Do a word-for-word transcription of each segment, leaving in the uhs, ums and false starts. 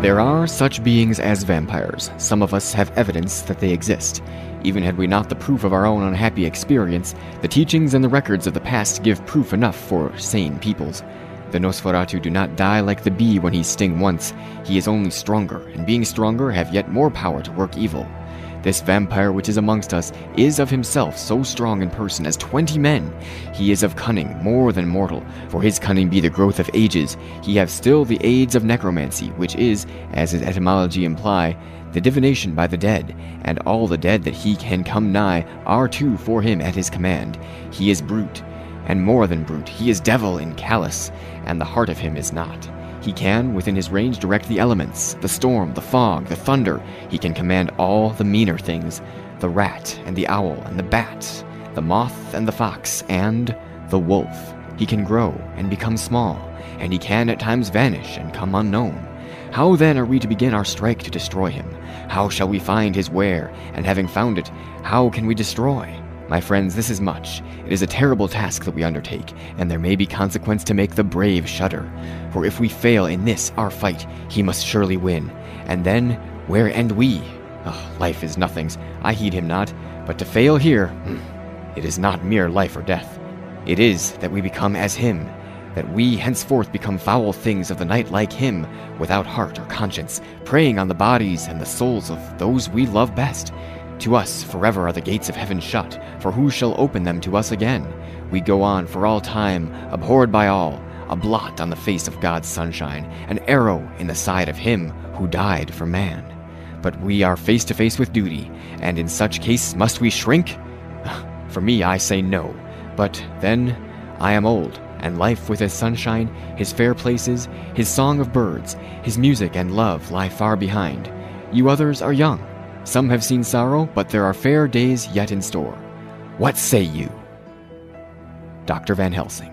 There are such beings as vampires. Some of us have evidence that they exist. Even had we not the proof of our own unhappy experience, the teachings and the records of the past give proof enough for sane peoples. The Nosferatu do not die like the bee when he sting once. He is only stronger, and being stronger have yet more power to work evil. This vampire which is amongst us is of himself so strong in person as twenty men. He is of cunning more than mortal, for his cunning be the growth of ages. He hath still the aids of necromancy, which is, as his etymology imply, the divination by the dead, and all the dead that he can come nigh are too for him at his command. He is brute, and more than brute, he is devil and callous, and the heart of him is not. He can, within his range, direct the elements, the storm, the fog, the thunder. He can command all the meaner things, the rat and the owl and the bat, the moth and the fox, and the wolf. He can grow and become small, and he can at times vanish and come unknown. How then are we to begin our strike to destroy him? How shall we find his where, and having found it, how can we destroy? My friends, this is much. It is a terrible task that we undertake, and there may be consequence to make the brave shudder. For if we fail in this, our fight, he must surely win. And then, where end we? Oh, life is nothing's. I heed him not. But to fail here, it is not mere life or death. It is that we become as him, that we henceforth become foul things of the night like him, without heart or conscience, preying on the bodies and the souls of those we love best. To us forever are the gates of heaven shut, for who shall open them to us again? We go on for all time, abhorred by all, a blot on the face of God's sunshine, an arrow in the side of him who died for man. But we are face to face with duty, and in such case must we shrink? For me, I say no, but then I am old, and life with his sunshine, his fair places, his song of birds, his music and love lie far behind. You others are young. Some have seen sorrow, but there are fair days yet in store. What say you? Doctor Van Helsing.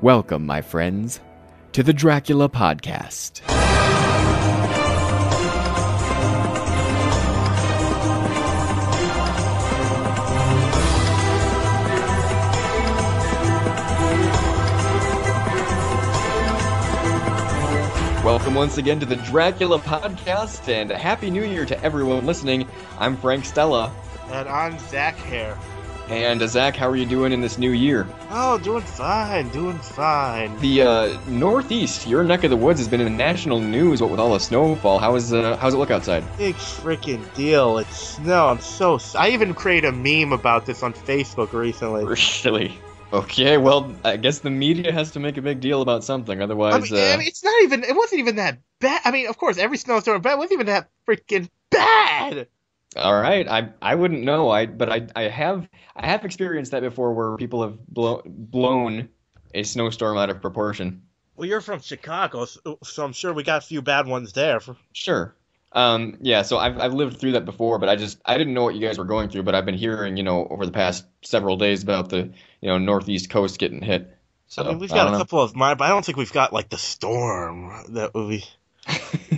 Welcome, my friends, to the Dracula Podcast. Welcome once again to the Dracula Podcast, and a happy new year to everyone listening. I'm Frank Stella. And I'm Zach Hare. And uh, Zach, how are you doing in this new year? Oh, doing fine, doing fine. The uh, Northeast, your neck of the woods, has been in the national news, what with all the snowfall. How is, uh, how's it look outside? Big freaking deal. It's snow. I'm so... I even created a meme about this on Facebook recently. Really? Okay, well, I guess the media has to make a big deal about something, otherwise... I mean, uh... I mean it's not even... It wasn't even that bad. I mean, of course, every snowstorm bad wasn't even that freaking bad! All right, I I wouldn't know, I but I I have I have experienced that before where people have blow, blown a snowstorm out of proportion. Well, you're from Chicago, so I'm sure we got a few bad ones there. For... Sure. Um, yeah, so I've I've lived through that before, but I just I didn't know what you guys were going through, but I've been hearing, you know, over the past several days about the, you know, northeast coast getting hit. So I mean, we've I got a couple know. of mine, but I don't think we've got like the storm that we It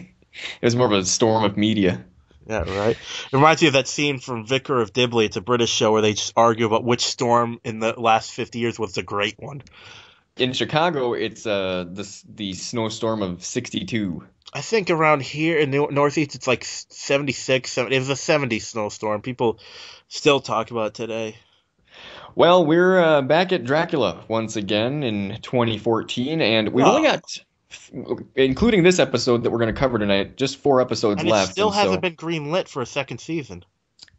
was more of a storm of media. Yeah, right. It reminds me of that scene from Vicar of Dibley. It's a British show where they just argue about which storm in the last fifty years was the great one. In Chicago, it's uh the the snowstorm of sixty-two. I think around here in the Northeast, it's like seventy-six, seventy, it was a seventy snowstorm. People still talk about it today. Well, we're uh, back at Dracula once again in twenty fourteen, and we've wow. only got, including this episode that we're going to cover tonight, just four episodes and left. It still and hasn't so, been greenlit for a second season.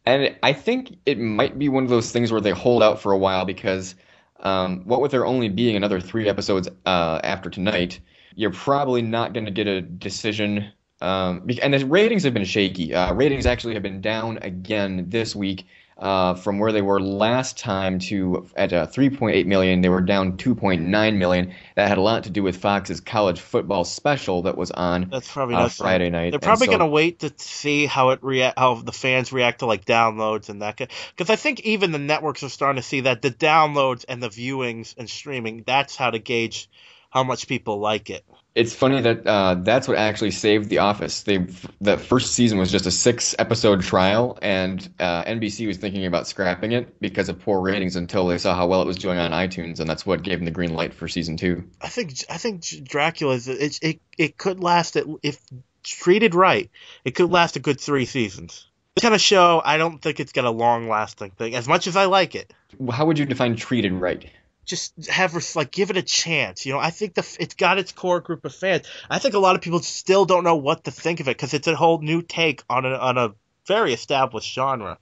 And I think it might be one of those things where they hold out for a while because um, what with there only being another three episodes uh, after tonight, you're probably not going to get a decision. Um, and the ratings have been shaky. Uh, ratings actually have been down again this week uh, from where they were last time to at uh, three point eight million. They were down two point nine million. That had a lot to do with Fox's college football special that was on That's probably uh, Friday night. They're probably so, going to wait to see how it rea- how the fans react to like downloads and that. Because I think even the networks are starting to see that the downloads and the viewings and streaming, that's how to gauge – how much people like it. It's funny that uh, that's what actually saved The Office. They the first season was just a six episode trial, and uh, N B C was thinking about scrapping it because of poor ratings until they saw how well it was doing on iTunes, and that's what gave them the green light for season two. I think I think Dracula is it it, it could last at, if treated right, it could last a good three seasons. This kind of show, I don't think it's got a long lasting thing. As much as I like it, how would you define treated right? Just have like give it a chance, you know. I think the it's got its core group of fans. I think a lot of people still don't know what to think of it because it's a whole new take on a on a very established genre.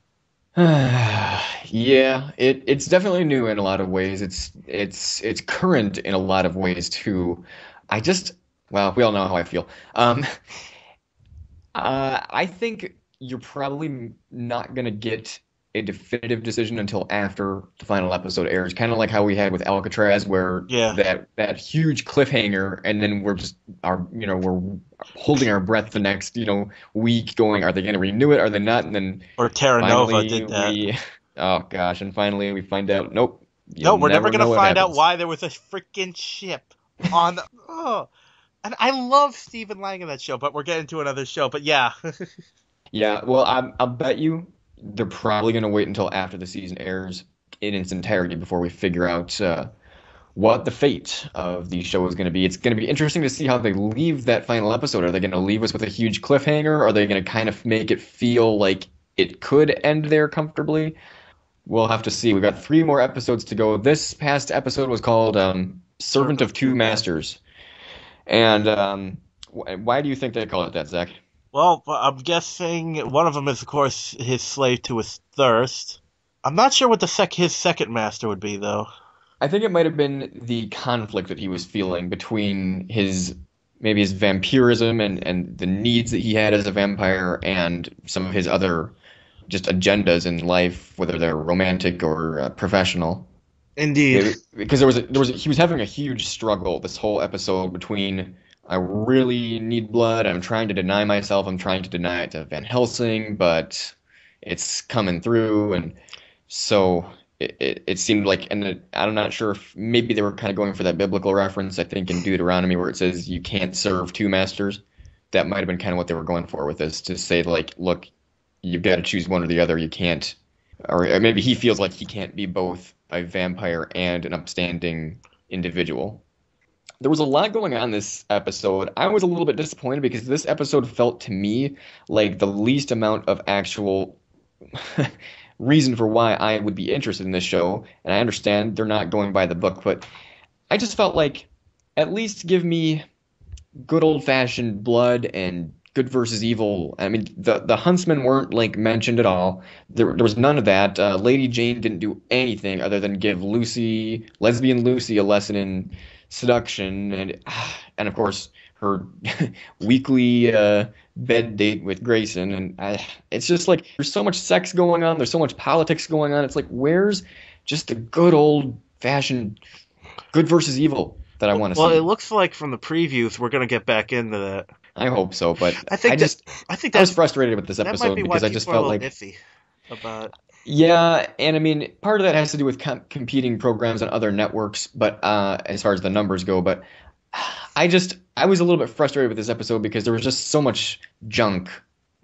Yeah, it it's definitely new in a lot of ways. It's it's it's current in a lot of ways too. I just well, we all know how I feel. Um, uh, I think you're probably not gonna get a definitive decision until after the final episode airs, kind of like how we had with Alcatraz, where yeah. that that huge cliffhanger, and then we're just our you know we're holding our breath the next you know week, going, are they going to renew it? Are they not? And then or Terra Nova did that. We, oh gosh! And finally we find out. Nope. No, we're never going to find out why there was a freaking ship on. The, oh, and I love Stephen Lang in that show, but we're getting to another show. But yeah. Yeah. Well, I, I'll bet you. They're probably going to wait until after the season airs in its entirety before we figure out uh, what the fate of the show is going to be. It's going to be interesting to see how they leave that final episode. Are they going to leave us with a huge cliffhanger? Are they going to kind of make it feel like it could end there comfortably? We'll have to see. We've got three more episodes to go. This past episode was called um, Servant of Two Masters. And um, why do you think they call it that, Zach? Well, I'm guessing one of them is, of course, his slave to his thirst. I'm not sure what the sec- his second master would be, though. I think it might have been the conflict that he was feeling between his maybe his vampirism and, and the needs that he had as a vampire and some of his other just agendas in life, whether they're romantic or uh, professional. Indeed. It, because there was a, there was a, he was having a huge struggle this whole episode between... I really need blood. I'm trying to deny myself. I'm trying to deny it to Van Helsing, but it's coming through. And so it, it, it seemed like, and it, I'm not sure if maybe they were kind of going for that biblical reference, I think, in Deuteronomy where it says you can't serve two masters. That might have been kind of what they were going for with this, to say, like, look, you've got to choose one or the other. You can't, or maybe he feels like he can't be both a vampire and an upstanding individual. There was a lot going on this episode. I was a little bit disappointed because this episode felt to me like the least amount of actual reason for why I would be interested in this show. And I understand they're not going by the book, but I just felt like at least give me good old-fashioned blood and good versus evil. I mean, the the huntsmen weren't like mentioned at all. There, there was none of that. Uh, Lady Jane didn't do anything other than give Lucy, lesbian Lucy, a lesson in seduction, and and of course her weekly uh, bed date with Grayson. And I, it's just like there's so much sex going on, there's so much politics going on. It's like, where's just the good old fashioned good versus evil that I want to well, see? Well, it looks like from the previews we're gonna get back into that. I hope so, but I think I just that, I think I was frustrated with this episode because I just felt like iffy about. Yeah, and I mean, part of that has to do with com- competing programs on other networks, but uh, as far as the numbers go, but I just I was a little bit frustrated with this episode because there was just so much junk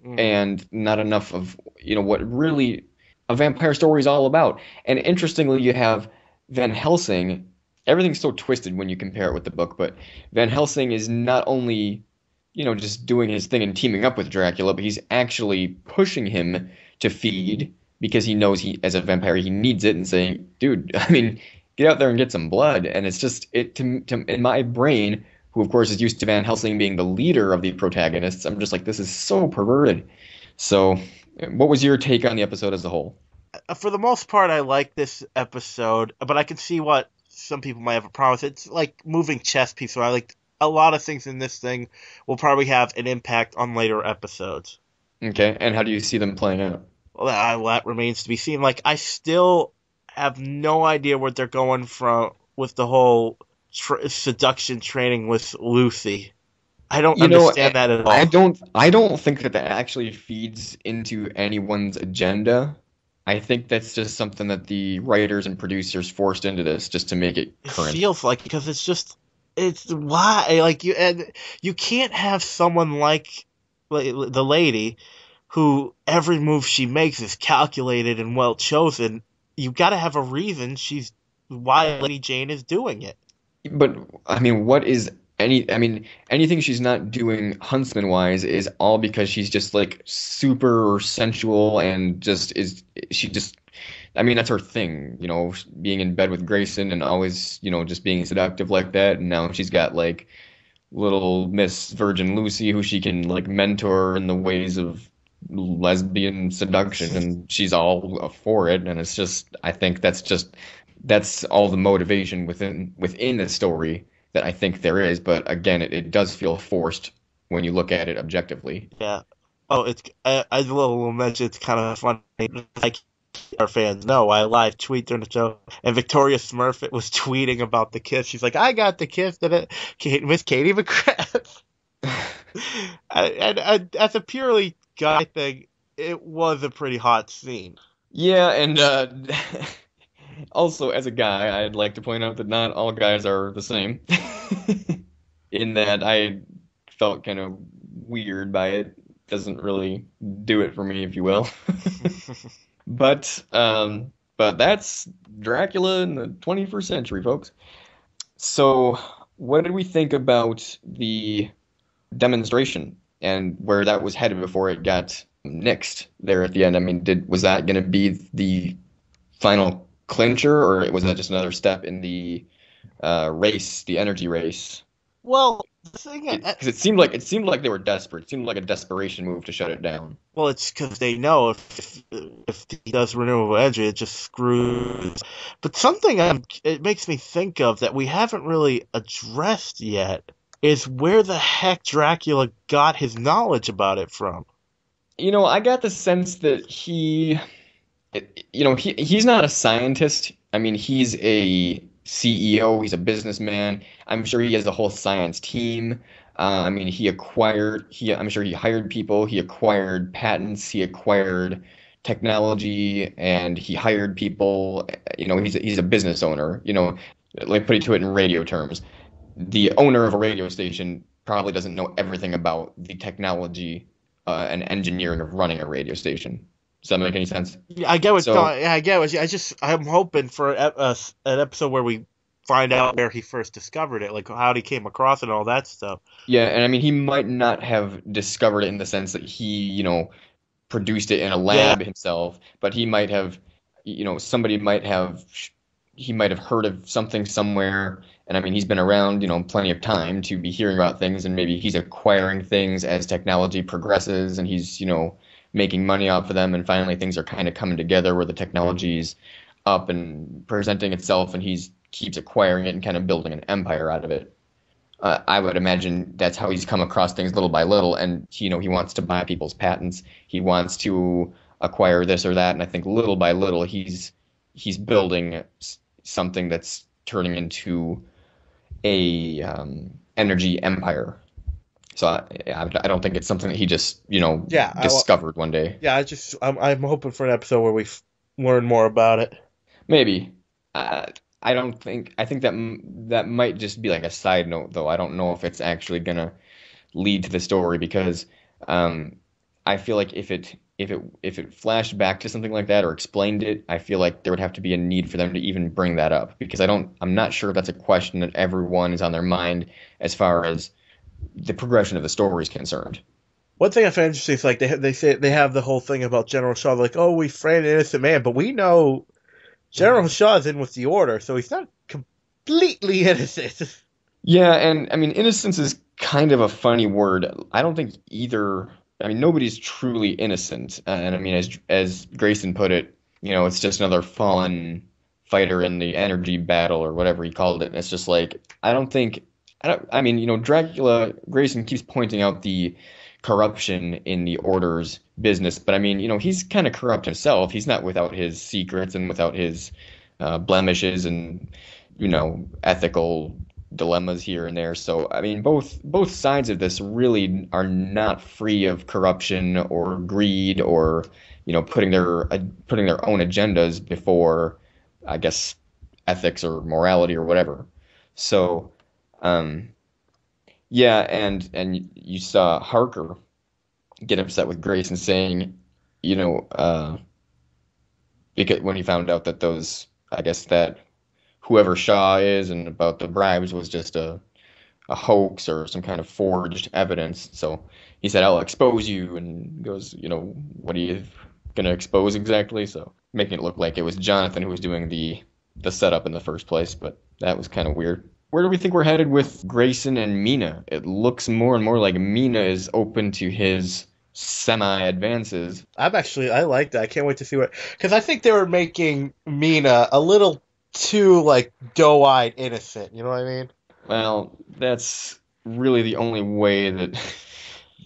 mm. and not enough of you know what really a vampire story is all about. And interestingly, you have Van Helsing. Everything's so twisted when you compare it with the book, but Van Helsing is not only you know just doing his thing and teaming up with Dracula, but he's actually pushing him to feed. Because he knows he, as a vampire, he needs it, and saying, "Dude, I mean, get out there and get some blood." And it's just it to, to in my brain, who of course is used to Van Helsing being the leader of the protagonists. I'm just like, this is so perverted. So, what was your take on the episode as a whole? For the most part, I like this episode, but I can see what some people might have a problem with. It's like moving chess pieces. So I like a lot of things in this thing will probably have an impact on later episodes. Okay, and how do you see them playing out? Well, that remains to be seen. Like, I still have no idea what they're going from with the whole tra- seduction training with Lucy. I don't you understand know, that at all. I don't. I don't think that that actually feeds into anyone's agenda. I think that's just something that the writers and producers forced into this just to make it current. It feels like because it's just it's why, like, you and you can't have someone like the lady who every move she makes is calculated and well chosen. You got to have a reason she's why Lady Jane is doing it. But I mean, what is any? I mean, anything she's not doing huntsman wise is all because she's just like super sensual and just is. She just. I mean, that's her thing, you know, being in bed with Grayson and always, you know, just being seductive like that. And now she's got, like, little Miss Virgin Lucy who she can, like, mentor in the ways of lesbian seduction. And she's all for it. And it's just, I think that's just, that's all the motivation within within the story that I think there is. But, again, it, it does feel forced when you look at it objectively. Yeah. Oh, it's, I, I will mention it's kind of funny. Like, our fans know I live tweet during the show, and Victoria Smurfett was tweeting about the kiss. She's like, "I got the kiss that it with Katie McGrath." And, and as a purely guy thing, it was a pretty hot scene. Yeah, and uh, also as a guy, I'd like to point out that not all guys are the same. In that, I felt kind of weird by it. Doesn't really do it for me, if you will. But um, but that's Dracula in the twenty-first century, folks. So what did we think about the demonstration and where that was headed before it got nixed there at the end? I mean, did was that going to be the final clincher, or was that just another step in the uh, race, the energy race? Well, the thing because it, it seemed like it seemed like they were desperate. It seemed like a desperation move to shut it down. Well, it's because they know if, if if he does renewable energy, it just screws. But something I'm, it makes me think of that we haven't really addressed yet is where the heck Dracula got his knowledge about it from. You know, I got the sense that he, you know, he he's not a scientist. I mean, he's a C E O, he's a businessman. I'm sure he has a whole science team. Uh, I mean, he acquired, he, I'm sure he hired people, he acquired patents, he acquired technology, and he hired people. You know, he's a, he's a business owner, you know, like put it to it in radio terms. The owner of a radio station probably doesn't know everything about the technology uh, and engineering of running a radio station. Does that make any sense? I get what. So, I get what. I just. I'm hoping for a, a, an episode where we find out where he first discovered it, like how he came across it, and all that stuff. Yeah, and I mean, he might not have discovered it in the sense that he, you know, produced it in a lab yeah. himself, but he might have, you know, somebody might have, he might have heard of something somewhere. And I mean, he's been around, you know, plenty of time to be hearing about things, and maybe he's acquiring things as technology progresses, and he's, you know, making money off of them, and finally things are kind of coming together where the technology's up and presenting itself, and he's keeps acquiring it and kind of building an empire out of it. Uh, I would imagine that's how he's come across things little by little, and you know, he wants to buy people's patents, he wants to acquire this or that, and I think little by little he's he's building something that's turning into a um, energy empire. So I, I don't think it's something that he just, you know, yeah, discovered I, one day. Yeah, I just I'm, I'm hoping for an episode where we f- learn more about it. Maybe. Uh, I don't think I think that that might just be like a side note, though. I don't know if it's actually going to lead to the story, because um, I feel like if it if it if it flashed back to something like that or explained it, I feel like there would have to be a need for them to even bring that up, because I don't I'm not sure if that's a question that everyone is on their mind as far as the progression of the story is concerned. One thing I find interesting is like they they say they have the whole thing about General Shaw, like, oh, we framed an innocent man, but we know General Shaw's in with the order, so he's not completely innocent. Yeah, and I mean, innocence is kind of a funny word. I don't think either. I mean, nobody's truly innocent, uh, and I mean, as as Grayson put it, you know, it's just another fallen fighter in the energy battle or whatever he called it. And it's just like I don't think. I, don't, I mean, you know, Dracula, Grayson keeps pointing out the corruption in the Order's business, but I mean, you know, he's kind of corrupt himself. He's not without his secrets and without his uh, blemishes and, you know, ethical dilemmas here and there. So, I mean, both both sides of this really are not free of corruption or greed or, you know, putting their uh, putting their own agendas before, I guess, ethics or morality or whatever. So Um, yeah, and and you saw Harker get upset with Grayson, saying, you know, uh, because when he found out that those, I guess that whoever Shaw is and about the bribes was just a a hoax or some kind of forged evidence. So he said, I'll expose you, and goes, you know, what are you going to expose exactly? So making it look like it was Jonathan who was doing the, the setup in the first place, but that was kind of weird. Where do we think we're headed with Grayson and Mina? It looks more and more like Mina is open to his semi-advances. I'm actually, I like that. I can't wait to see what, because I think they were making Mina a little too, like, doe-eyed innocent, you know what I mean? Well, that's really the only way that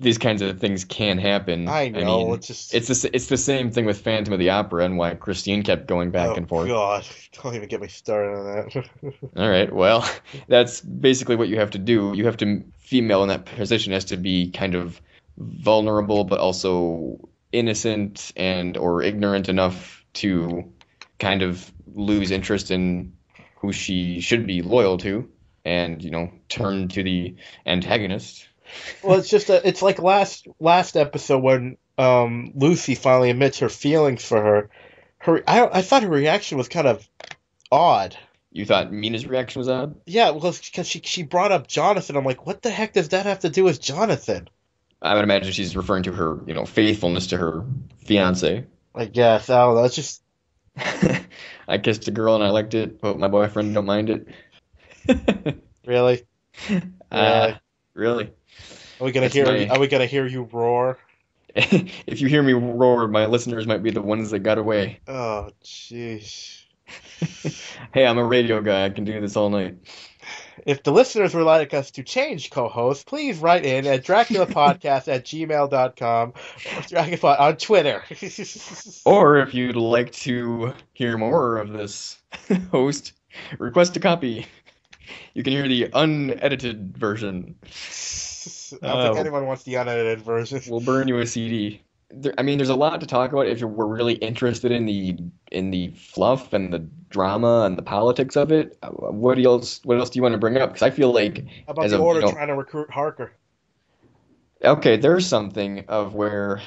these kinds of things can happen. I know. I mean, it's just it's the it's the same thing with Phantom of the Opera and why Christine kept going back oh, and forth. Oh God! Don't even get me started on that. All right. Well, that's basically what you have to do. You have to female in that position has to be kind of vulnerable, but also innocent and or ignorant enough to kind of lose interest in who she should be loyal to. And, you know, turn to the antagonist. Well, it's just a, it's like last last episode when um, Lucy finally admits her feelings for her. Her I I thought her reaction was kind of odd. You thought Mina's reaction was odd? Yeah, well, because she she brought up Jonathan. I'm like, what the heck does that have to do with Jonathan? I would imagine she's referring to her, you know, faithfulness to her fiance. I guess I don't know. It's just I kissed a girl and I liked it, but my boyfriend don't mind it. Really? Uh, really? Are we gonna That's hear? My... Are we gonna hear you roar? If you hear me roar, my listeners might be the ones that got away. Oh, jeez. Hey, I'm a radio guy. I can do this all night. If the listeners would like us to change co-hosts, please write in at DraculaPodcast at gmail dot com or Dracula on Twitter. Or if you'd like to hear more of this host, request a copy. You can hear the unedited version. I don't uh, think anyone wants the unedited version. We'll burn you a C D. There, I mean, there's a lot to talk about if you were really interested in the in the fluff and the drama and the politics of it. What else? What else do you want to bring up? Because I feel like How about as the a, order you know, trying to recruit Harker. Okay, there's something of where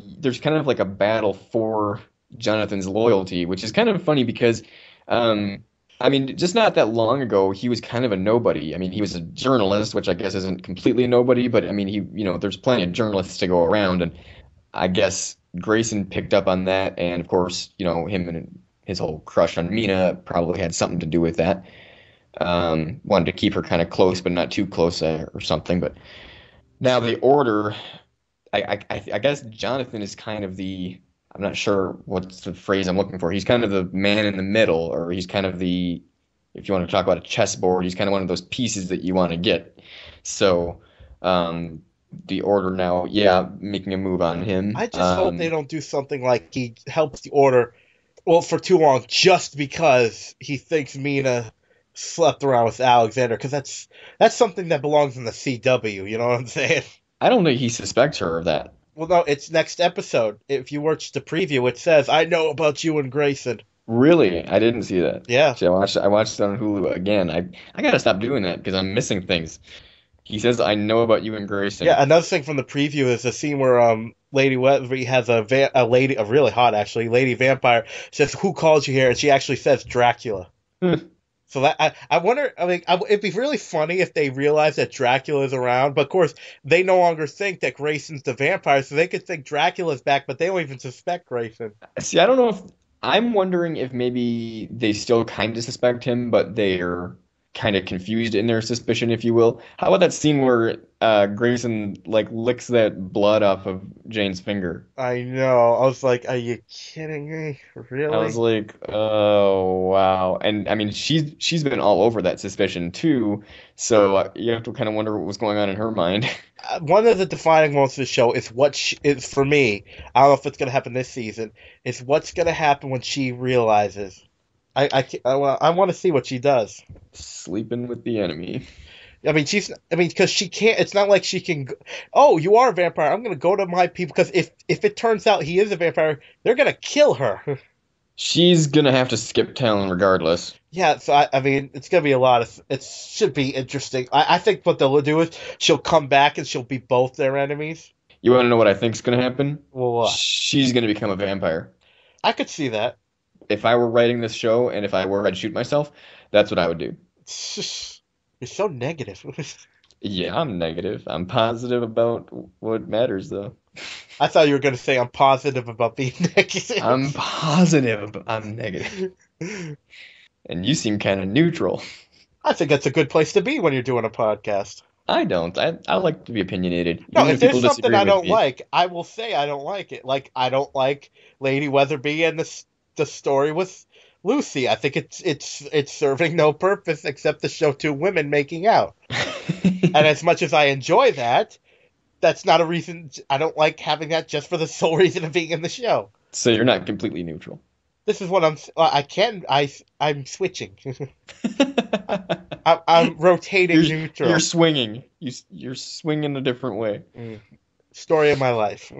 there's kind of like a battle for Jonathan's loyalty, which is kind of funny because. Um, I mean, just not that long ago, he was kind of a nobody. I mean, he was a journalist, which I guess isn't completely a nobody, but I mean, he, you know, there's plenty of journalists to go around, and I guess Grayson picked up on that, and of course, you know, him and his whole crush on Mina probably had something to do with that. Um, wanted to keep her kind of close, but not too close uh, or something. But now the order, I, I, I guess Jonathan is kind of the. I'm not sure what's the phrase I'm looking for. He's kind of the man in the middle, or he's kind of the, if you want to talk about a chessboard, he's kind of one of those pieces that you want to get. So um, the order now, yeah, making a move on him. I just um, hope they don't do something like he helps the order, well, for too long just because he thinks Mina slept around with Alexander, because that's, that's something that belongs in the C W, you know what I'm saying? I don't think he suspects her of that. Well, no, it's next episode. If you watch the preview, it says, I know about you and Grayson. Really? I didn't see that. Yeah. See, I watched I watched it on Hulu again. I, I got to stop doing that because I'm missing things. He says, I know about you and Grayson. Yeah, another thing from the preview is the scene where um Lady Weatherby has a, va- a lady, a really hot, actually, lady vampire, says, who called you here? And she actually says Dracula. So that I, I wonder, I mean, I, it'd be really funny if they realized that Dracula's around, but of course, they no longer think that Grayson's the vampire, so they could think Dracula's back, but they don't even suspect Grayson. See, I don't know if, I'm wondering if maybe they still kind of suspect him, but they're kind of confused in their suspicion, if you will. How about that scene where uh, Grayson, like, licks that blood off of Jane's finger? I know. I was like, are you kidding me? Really? I was like, oh, wow. And, I mean, she's, she's been all over that suspicion, too, so uh, you have to kind of wonder what was going on in her mind. Uh, one of the defining moments of the show is what she, is for me, I don't know if it's going to happen this season, is what's going to happen when she realizes. I, I, I, I want to see what she does. Sleeping with the enemy. I mean, she's. I mean, because she can't. It's not like she can. Go, oh, you are a vampire. I'm going to go to my people. Because if, if it turns out he is a vampire, they're going to kill her. she's going to have to skip town regardless. Yeah, so I, I mean, it's going to be a lot of – it should be interesting. I, I think what they'll do is she'll come back and she'll be both their enemies. You want to know what I think's going to happen? Well, what? She's going to become a vampire. I could see that. If I were writing this show and if I were, I'd shoot myself, that's what I would do. Just, you're so negative. Yeah, I'm negative. I'm positive about what matters, though. I thought you were going to say I'm positive about being negative. I'm positive, but I'm negative. And you seem kind of neutral. I think that's a good place to be when you're doing a podcast. I don't. I, I like to be opinionated. No, even if there's something I don't me. like, I will say I don't like it. Like, I don't like Lady Weatherby and the the story with Lucy. I think it's it's it's serving no purpose except to show two women making out. And as much as I enjoy that, that's not a reason. I don't like having that just for the sole reason of being in the show. So you're not completely neutral. This is what I'm. I can. I I'm switching. I, I'm rotating you're, neutral. You're swinging. You you're swinging a different way. Mm. Story of my life.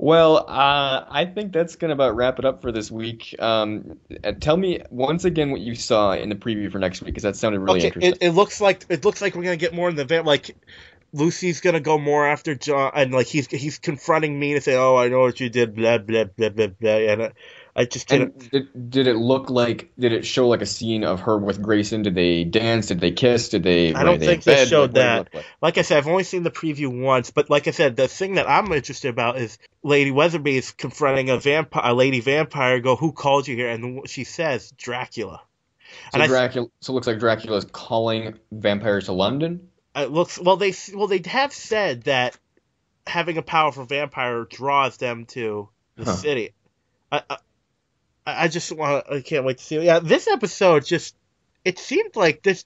Well, uh, I think that's going to about wrap it up for this week. Um, tell me once again what you saw in the preview for next week, because that sounded really okay, interesting. It, it looks like it looks like we're going to get more in the van. Like Lucy's going to go more after John, and like he's he's confronting me and say, "Oh, I know what you did." Blah blah blah blah blah. And I, I just didn't. Did, did it look like? Did it show like a scene of her with Grayson? Did they dance? Did they kiss? Did they? I don't they think they showed that. Like? like I said, I've only seen the preview once, but like I said, the thing that I'm interested about is. Lady Weatherby is confronting a vampire, a lady vampire. Go, who called you here? And she says, Dracula. So and Dracula. I, so it looks like Dracula is calling vampires to London. It looks well. They well they have said that having a powerful vampire draws them to the huh. city. I, I I just want. I can't wait to see. Yeah, this episode just it seemed like this.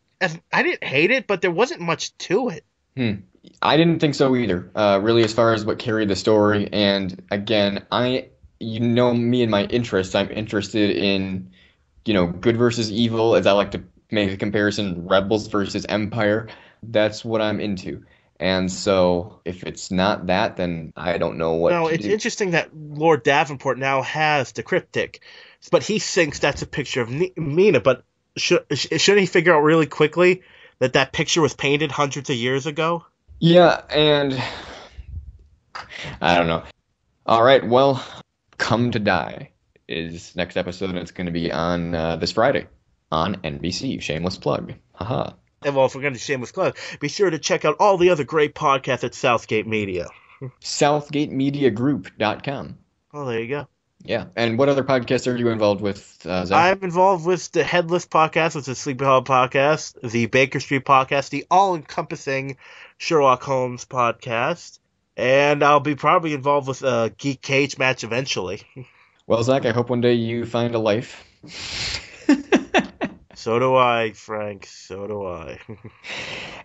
I didn't hate it, but there wasn't much to it. Hmm. I didn't think so either, uh, really, as far as what carried the story. And again, I, you know me and my interests. I'm interested in, you know, good versus evil, as I like to make a comparison, rebels versus empire. That's what I'm into. And so if it's not that, then I don't know what No, it's do. Interesting that Lord Davenport now has the cryptic, but he thinks that's a picture of Mina. But should, shouldn't he figure out really quickly that that picture was painted hundreds of years ago? Yeah, and I don't know. All right, well, Come to Die is next episode, and it's going to be on uh, this Friday on N B C. Shameless plug. Haha. And well, if we're going to shameless plug, be sure to check out all the other great podcasts at Southgate Media. Southgate Media Group dot com. Oh, there you go. Yeah, and what other podcasts are you involved with, uh, Zach? I'm involved with the Headless Podcast, which is Sleepy Hollow Podcast, the Baker Street Podcast, the all-encompassing Sherlock Holmes podcast, and I'll be probably involved with a Geek Cage Match eventually. Well, Zach, I hope one day you find a life. So do I, Frank. So do I.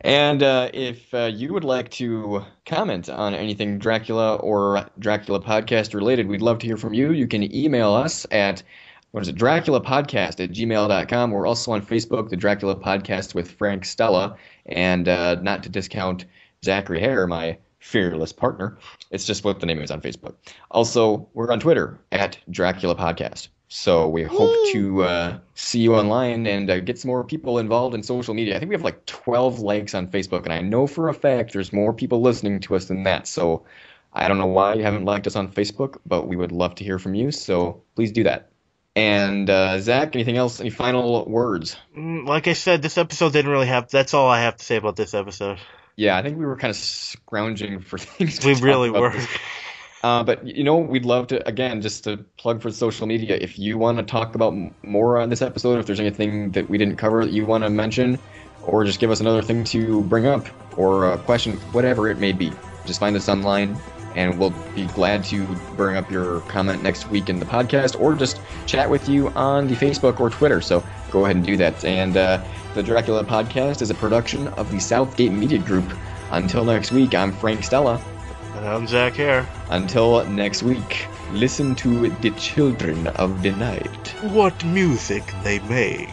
And uh, if uh, you would like to comment on anything Dracula or Dracula Podcast related, we'd love to hear from you. You can email us at, what is it, Dracula Podcast at gmail dot com. We're also on Facebook, the Dracula Podcast with Frank Stella. And uh, not to discount Zachary Hare, my fearless partner. It's just what the name is on Facebook. Also, we're on Twitter at Dracula Podcast. So we hope to uh, see you online and uh, get some more people involved in social media. I think we have like twelve likes on Facebook, and I know for a fact there's more people listening to us than that. So I don't know why you haven't liked us on Facebook, but we would love to hear from you. So please do that. And uh, Zach, anything else? Any final words? Like I said, this episode didn't really have – that's all I have to say about this episode. Yeah, I think we were kind of scrounging for things. We really were. This. Uh, but, you know, we'd love to, again, just to plug for social media. If you want to talk about more on this episode, if there's anything that we didn't cover that you want to mention, or just give us another thing to bring up or a question, whatever it may be, just find us online and we'll be glad to bring up your comment next week in the podcast or just chat with you on the Facebook or Twitter. So go ahead and do that. And uh, the Dracula Podcast is a production of the Southgate Media Group. Until next week, I'm Frank Stella. And I'm Zach Hare. Until next week, listen to the children of the night. What music they make.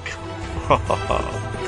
Ha ha ha.